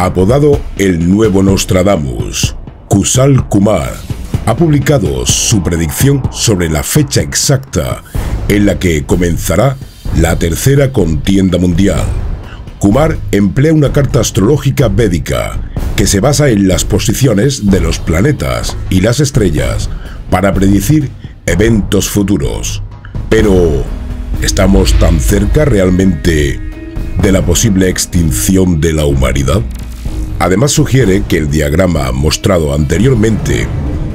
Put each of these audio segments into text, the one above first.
Apodado el nuevo Nostradamus, Kusal Kumar ha publicado su predicción sobre la fecha exacta en la que comenzará la tercera contienda mundial. Kumar emplea una carta astrológica védica que se basa en las posiciones de los planetas y las estrellas para predecir eventos futuros. Pero, ¿estamos tan cerca realmente de la posible extinción de la humanidad? Además, sugiere que el diagrama mostrado anteriormente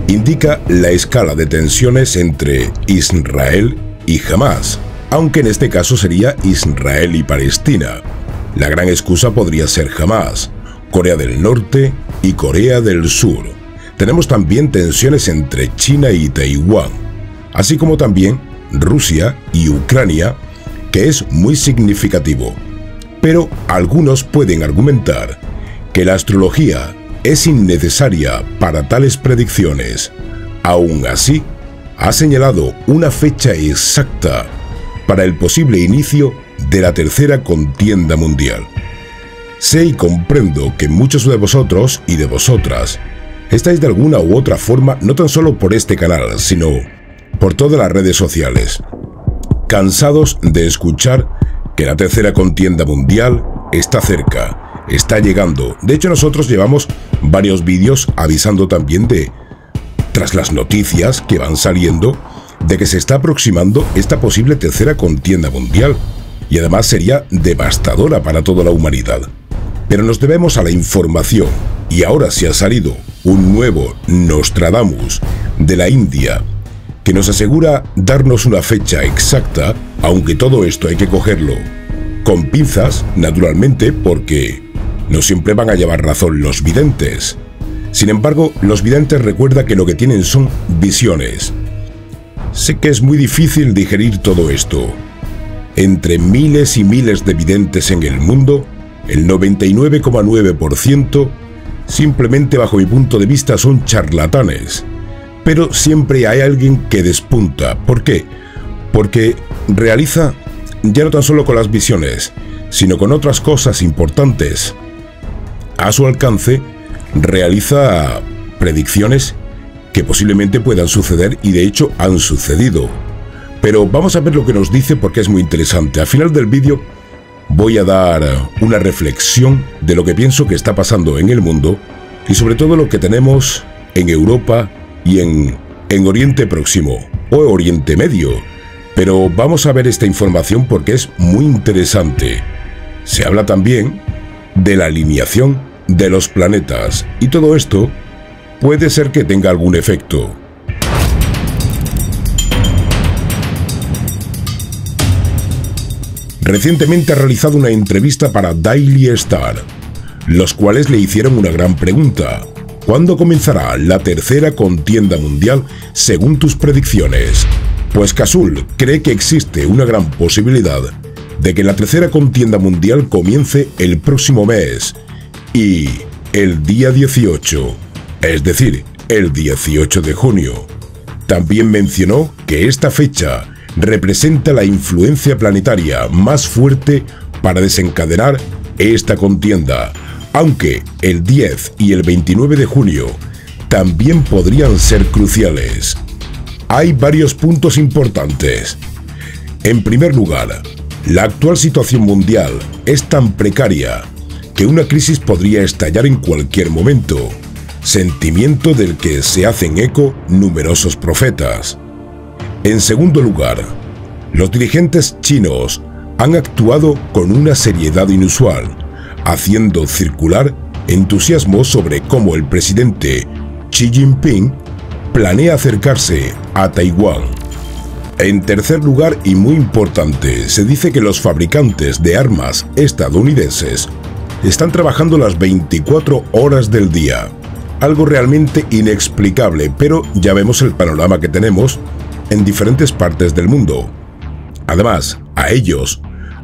indica la escala de tensiones entre Israel y Hamás, aunque en este caso sería Israel y Palestina. La gran excusa podría ser Hamás, Corea del Norte y Corea del Sur. Tenemos también tensiones entre China y Taiwán, así como también Rusia y Ucrania, que es muy significativo. Pero algunos pueden argumentar que la astrología es innecesaria para tales predicciones. Aún así, ha señalado una fecha exacta para el posible inicio de la tercera contienda mundial. Sé y comprendo que muchos de vosotros y de vosotras estáis de alguna u otra forma no tan solo por este canal, sino por todas las redes sociales, cansados de escuchar que la tercera contienda mundial está cerca, está llegando. De hecho, nosotros llevamos varios vídeos avisando también tras las noticias que van saliendo, de que se está aproximando esta posible tercera contienda mundial, y además sería devastadora para toda la humanidad. Pero nos debemos a la información, y ahora sí ha salido un nuevo Nostradamus de la India, que nos asegura darnos una fecha exacta, aunque todo esto hay que cogerlo con pinzas, naturalmente, porque no siempre van a llevar razón los videntes. Sin embargo, los videntes recuerdan que lo que tienen son visiones. Sé que es muy difícil digerir todo esto. Entre miles y miles de videntes en el mundo, el 99,9% simplemente, bajo mi punto de vista, son charlatanes. Pero siempre hay alguien que despunta. ¿Por qué? Porque realiza, ya no tan solo con las visiones, sino con otras cosas importantes a su alcance, realiza predicciones que posiblemente puedan suceder, y de hecho han sucedido. Pero vamos a ver lo que nos dice, porque es muy interesante. Al final del vídeo voy a dar una reflexión de lo que pienso que está pasando en el mundo, y sobre todo lo que tenemos en Europa y en Oriente Próximo o Oriente Medio. Pero vamos a ver esta información porque es muy interesante. Se habla también de la alineación de los planetas, y todo esto puede ser que tenga algún efecto. Recientemente ha realizado una entrevista para Daily Star, los cuales le hicieron una gran pregunta. ¿Cuándo comenzará la tercera contienda mundial según tus predicciones? Pues Kusal cree que existe una gran posibilidad de que la tercera contienda mundial comience el próximo mes y el día 18, es decir, el 18 de junio. También mencionó que esta fecha representa la influencia planetaria más fuerte para desencadenar esta contienda, aunque el 10 y el 29 de junio también podrían ser cruciales. Hay varios puntos importantes. En primer lugar, la actual situación mundial es tan precaria que una crisis podría estallar en cualquier momento, sentimiento del que se hacen eco numerosos profetas. En segundo lugar, los dirigentes chinos han actuado con una seriedad inusual, haciendo circular entusiasmo sobre cómo el presidente Xi Jinping planea acercarse a Taiwán. En tercer lugar, y muy importante, se dice que los fabricantes de armas estadounidenses están trabajando las 24 horas del día. Algo realmente inexplicable, pero ya vemos el panorama que tenemos en diferentes partes del mundo. Además, a ellos,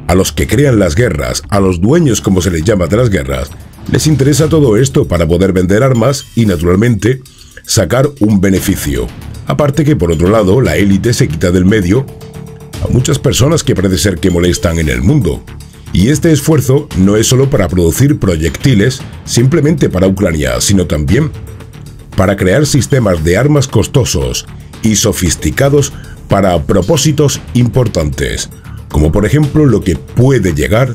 a los que crean las guerras, a los dueños, como se les llama, de las guerras, les interesa todo esto para poder vender armas y, naturalmente, sacar un beneficio. Aparte que, por otro lado, la élite se quita del medio a muchas personas que parece ser que molestan en el mundo. Y este esfuerzo no es solo para producir proyectiles simplemente para Ucrania, sino también para crear sistemas de armas costosos y sofisticados para propósitos importantes, como por ejemplo lo que puede llegar,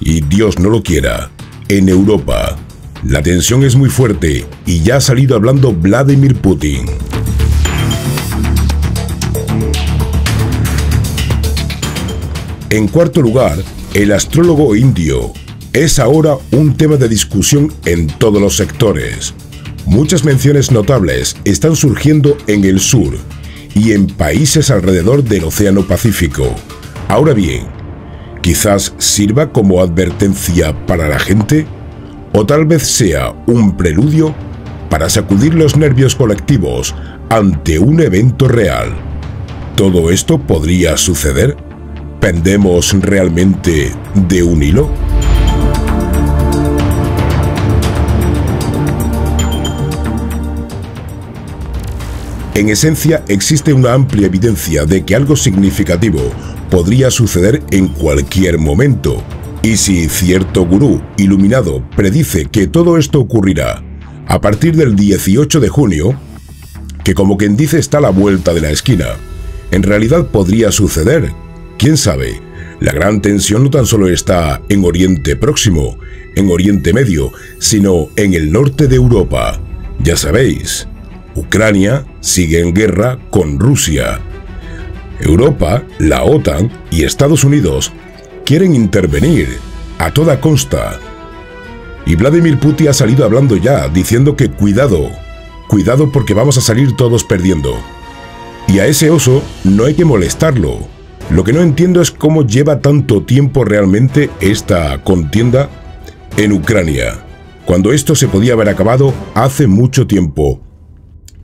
y Dios no lo quiera, en Europa. La tensión es muy fuerte y ya ha salido hablando Vladimir Putin. En cuarto lugar, el astrólogo indio es ahora un tema de discusión en todos los sectores. Muchas menciones notables están surgiendo en el sur y en países alrededor del Océano Pacífico. Ahora bien, quizás sirva como advertencia para la gente, o tal vez sea un preludio para sacudir los nervios colectivos ante un evento real. ¿Todo esto podría suceder? ¿Pendemos realmente de un hilo? En esencia, existe una amplia evidencia de que algo significativo podría suceder en cualquier momento. Y si cierto gurú iluminado predice que todo esto ocurrirá a partir del 18 de junio, que como quien dice está a la vuelta de la esquina, en realidad podría suceder. ¿Quién sabe? La gran tensión no tan solo está en Oriente Próximo, en Oriente Medio, sino en el norte de Europa. Ya sabéis, Ucrania sigue en guerra con Rusia. Europa, la OTAN y Estados Unidos quieren intervenir a toda costa. Y Vladimir Putin ha salido hablando ya, diciendo que cuidado, cuidado porque vamos a salir todos perdiendo. Y a ese oso no hay que molestarlo. Lo que no entiendo es cómo lleva tanto tiempo realmente esta contienda en Ucrania, cuando esto se podía haber acabado hace mucho tiempo.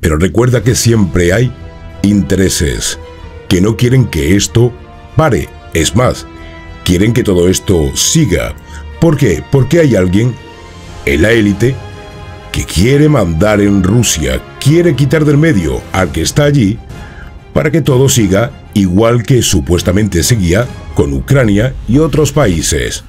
Pero recuerda que siempre hay intereses que no quieren que esto pare. Es más, quieren que todo esto siga. ¿Por qué? Porque hay alguien en la élite que quiere mandar en Rusia, quiere quitar del medio al que está allí para que todo siga igual que supuestamente seguía con Ucrania y otros países.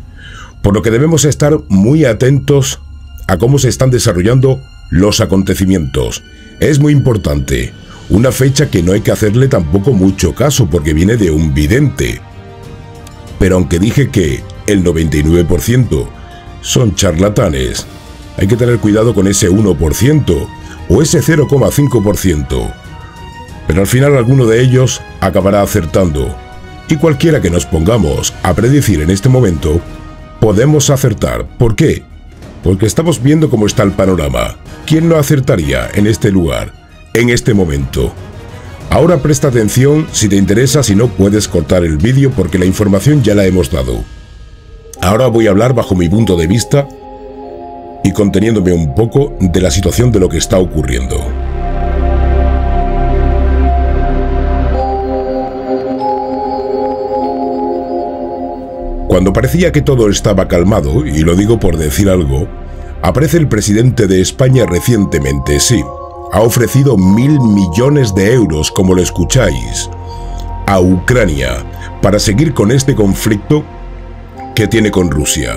Por lo que debemos estar muy atentos a cómo se están desarrollando los acontecimientos. Es muy importante, una fecha que no hay que hacerle tampoco mucho caso porque viene de un vidente. Pero aunque dije que el 99% son charlatanes, hay que tener cuidado con ese 1% o ese 0,5%. Pero al final alguno de ellos acabará acertando. Y cualquiera que nos pongamos a predecir en este momento, podemos acertar. ¿Por qué? Porque estamos viendo cómo está el panorama. ¿Quién no acertaría en este lugar, en este momento? Ahora presta atención si te interesa, si no puedes cortar el vídeo porque la información ya la hemos dado. Ahora voy a hablar bajo mi punto de vista y conteniéndome un poco de la situación de lo que está ocurriendo. Cuando parecía que todo estaba calmado, y lo digo por decir algo, aparece el presidente de España recientemente, sí, ha ofrecido 1.000 millones de euros, como lo escucháis, a Ucrania, para seguir con este conflicto que tiene con Rusia.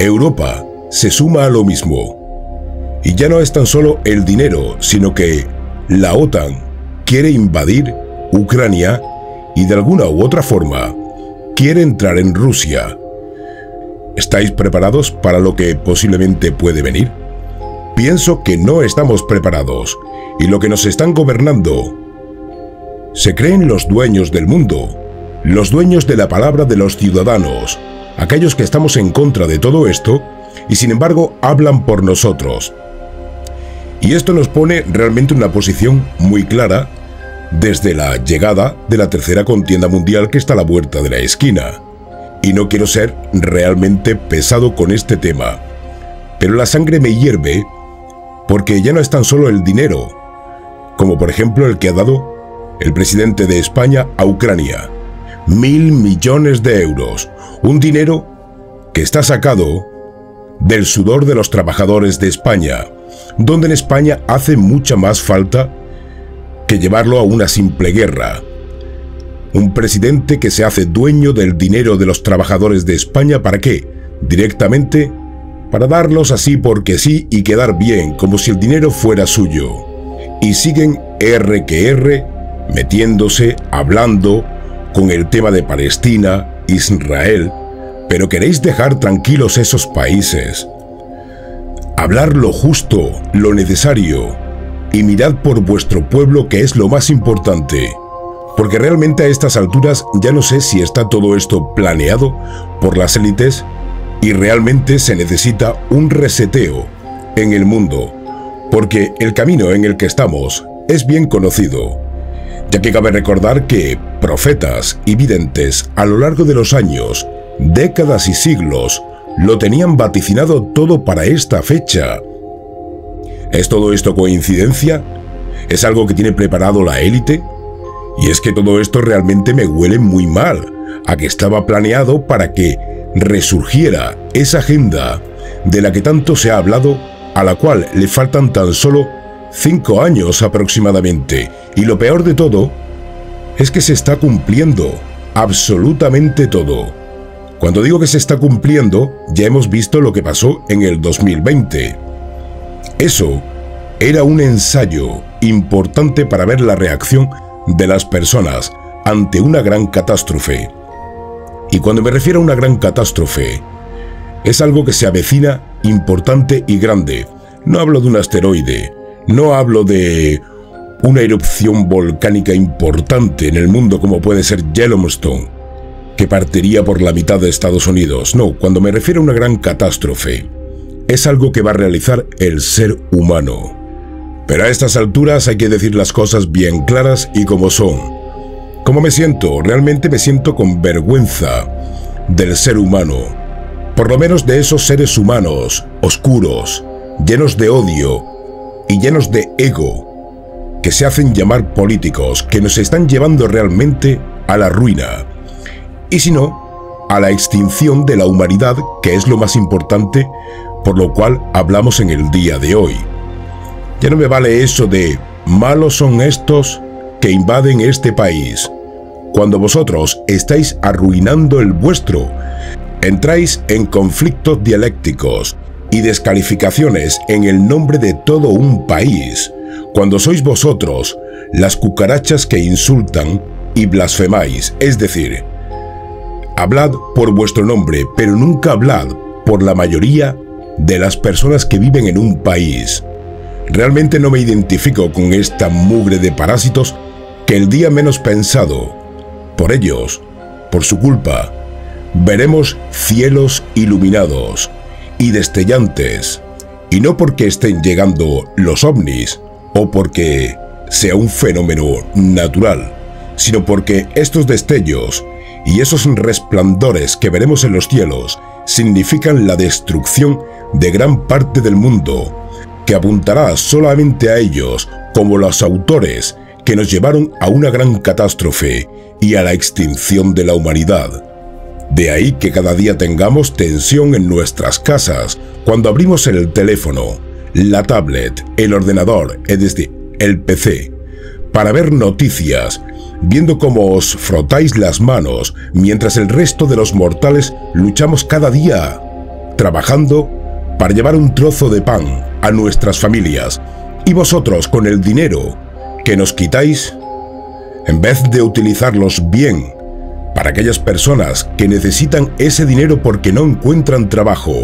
Europa se suma a lo mismo. Y ya no es tan solo el dinero, sino que la OTAN quiere invadir Ucrania y de alguna u otra forma quiere entrar en Rusia. ¿Estáis preparados para lo que posiblemente puede venir? Pienso que no estamos preparados y lo que nos están gobernando. Se creen los dueños del mundo, los dueños de la palabra de los ciudadanos, aquellos que estamos en contra de todo esto y sin embargo hablan por nosotros. Y esto nos pone realmente una posición muy clara desde la llegada de la tercera contienda mundial que está a la vuelta de la esquina. Y no quiero ser realmente pesado con este tema, pero la sangre me hierve porque ya no es tan solo el dinero, como por ejemplo el que ha dado el presidente de España a Ucrania. 1.000 millones de euros, un dinero que está sacado del sudor de los trabajadores de España, donde en España hace mucha más falta que llevarlo a una simple guerra. Un presidente que se hace dueño del dinero de los trabajadores de España, ¿para qué? Directamente para darlos así porque sí y quedar bien, como si el dinero fuera suyo. Y siguen R que R, metiéndose, hablando, con el tema de Palestina, Israel, pero queréis dejar tranquilos esos países. Hablar lo justo, lo necesario, y mirad por vuestro pueblo, que es lo más importante. Porque realmente a estas alturas ya no sé si está todo esto planeado por las élites y realmente se necesita un reseteo en el mundo, porque el camino en el que estamos es bien conocido, ya que cabe recordar que profetas y videntes a lo largo de los años, décadas y siglos lo tenían vaticinado todo para esta fecha. ¿Es todo esto coincidencia? ¿Es algo que tiene preparado la élite? Y es que todo esto realmente me huele muy mal, a que estaba planeado para que resurgiera esa agenda de la que tanto se ha hablado, a la cual le faltan tan solo 5 años aproximadamente. Y lo peor de todo es que se está cumpliendo absolutamente todo. Cuando digo que se está cumpliendo, ya hemos visto lo que pasó en el 2020. Eso era un ensayo importante para ver la reacción de las personas ante una gran catástrofe. Y cuando me refiero a una gran catástrofe, es algo que se avecina importante y grande. No hablo de un asteroide, no hablo de una erupción volcánica importante en el mundo como puede ser Yellowstone, que partiría por la mitad de Estados Unidos. No, cuando me refiero a una gran catástrofe, es algo que va a realizar el ser humano. Pero a estas alturas hay que decir las cosas bien claras y como son. ¿Cómo me siento? Realmente me siento con vergüenza del ser humano. Por lo menos de esos seres humanos oscuros, llenos de odio y llenos de ego, que se hacen llamar políticos, que nos están llevando realmente a la ruina. Y si no, a la extinción de la humanidad, que es lo más importante, por lo cual hablamos en el día de hoy. Ya no me vale eso de malos son estos que invaden este país, cuando vosotros estáis arruinando el vuestro. Entráis en conflictos dialécticos y descalificaciones en el nombre de todo un país, cuando sois vosotros las cucarachas que insultan y blasfemáis. Es decir, hablad por vuestro nombre, pero nunca hablad por la mayoría de las personas que viven en un país. Realmente no me identifico con esta mugre de parásitos que el día menos pensado, por ellos, por su culpa, veremos cielos iluminados y destellantes. Y no porque estén llegando los ovnis o porque sea un fenómeno natural, sino porque estos destellos y esos resplandores que veremos en los cielos significan la destrucción de gran parte del mundo, que apuntará solamente a ellos como los autores que nos llevaron a una gran catástrofe y a la extinción de la humanidad. De ahí que cada día tengamos tensión en nuestras casas, cuando abrimos el teléfono, la tablet, el ordenador, es decir, el PC, para ver noticias, viendo cómo os frotáis las manos, mientras el resto de los mortales luchamos cada día, trabajando para llevar un trozo de pan a nuestras familias, y vosotros con el dinero que nos quitáis, en vez de utilizarlos bien para aquellas personas que necesitan ese dinero porque no encuentran trabajo,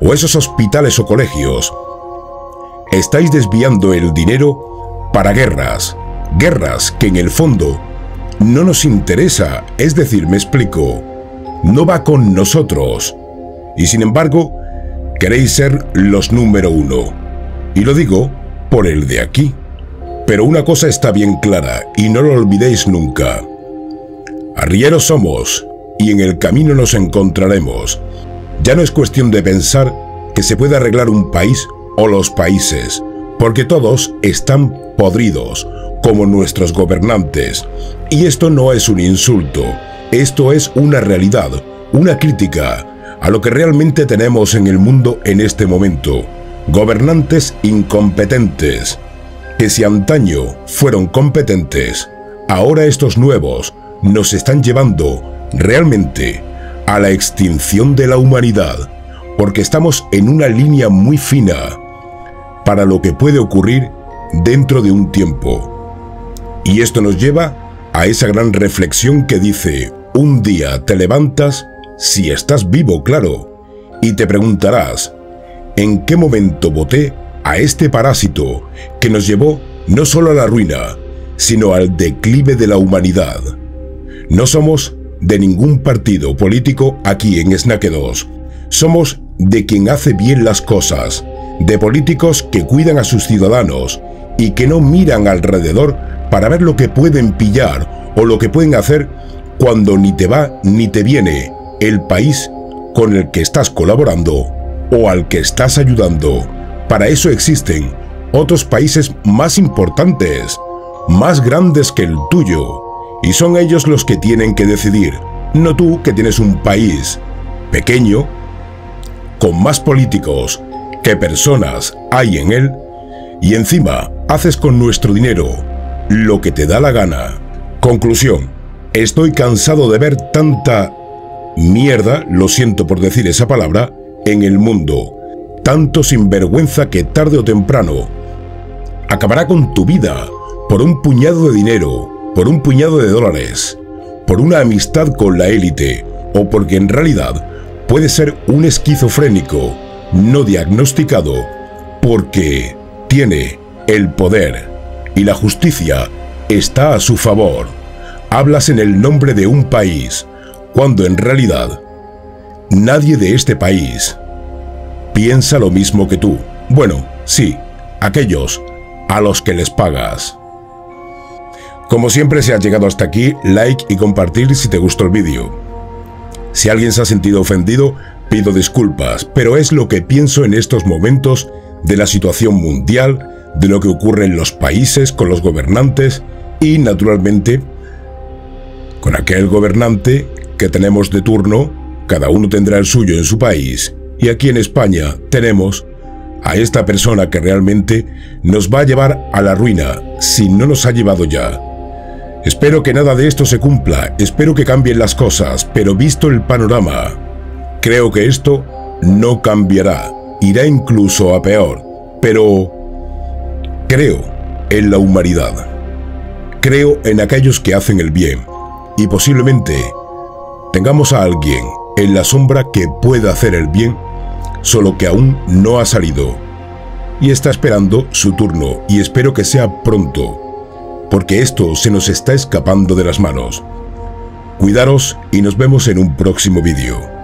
o esos hospitales o colegios, estáis desviando el dinero para guerras que en el fondo no nos interesa. Es decir, me explico, no va con nosotros, y sin embargo queréis ser los número 1. Y lo digo por el de aquí. Pero una cosa está bien clara y no lo olvidéis nunca. Arrieros somos y en el camino nos encontraremos. Ya no es cuestión de pensar que se puede arreglar un país o los países, porque todos están podridos, como nuestros gobernantes. Y esto no es un insulto, esto es una realidad, una crítica a lo que realmente tenemos en el mundo en este momento. Gobernantes incompetentes, que si antaño fueron competentes, ahora estos nuevos nos están llevando realmente a la extinción de la humanidad, porque estamos en una línea muy fina para lo que puede ocurrir dentro de un tiempo. Y esto nos lleva a esa gran reflexión que dice: un día te levantas, si estás vivo, claro, y te preguntarás, ¿en qué momento voté a este parásito que nos llevó no solo a la ruina, sino al declive de la humanidad? No somos de ningún partido político aquí en Snack 2. Somos de quien hace bien las cosas, de políticos que cuidan a sus ciudadanos y que no miran alrededor para ver lo que pueden pillar o lo que pueden hacer cuando ni te va ni te viene el país con el que estás colaborando o al que estás ayudando. Para eso existen otros países más importantes, más grandes que el tuyo, y son ellos los que tienen que decidir, no tú, que tienes un país pequeño, con más políticos que personas hay en él, y encima haces con nuestro dinero lo que te da la gana. Conclusión: estoy cansado de ver tanta mierda, lo siento por decir esa palabra, en el mundo. Tanto sinvergüenza que tarde o temprano acabará con tu vida por un puñado de dinero, por un puñado de dólares, por una amistad con la élite, o porque en realidad puede ser un esquizofrénico no diagnosticado porque tiene el poder y la justicia está a su favor. Hablas en el nombre de un país cuando en realidad nadie de este país piensa lo mismo que tú. Bueno, sí, aquellos a los que les pagas. Como siempre, si has llegado hasta aquí, like y compartir si te gustó el vídeo. Si alguien se ha sentido ofendido, pido disculpas, pero es lo que pienso en estos momentos de la situación mundial, de lo que ocurre en los países con los gobernantes y, naturalmente, con aquel gobernante que tenemos de turno. Cada uno tendrá el suyo en su país, y aquí en España tenemos a esta persona que realmente nos va a llevar a la ruina si no nos ha llevado ya. Espero que nada de esto se cumpla, espero que cambien las cosas, pero visto el panorama, creo que esto no cambiará, irá incluso a peor. Pero creo en la humanidad, creo en aquellos que hacen el bien, y posiblemente tengamos a alguien en la sombra que pueda hacer el bien, solo que aún no ha salido y está esperando su turno, y espero que sea pronto, porque esto se nos está escapando de las manos. Cuidaros y nos vemos en un próximo vídeo.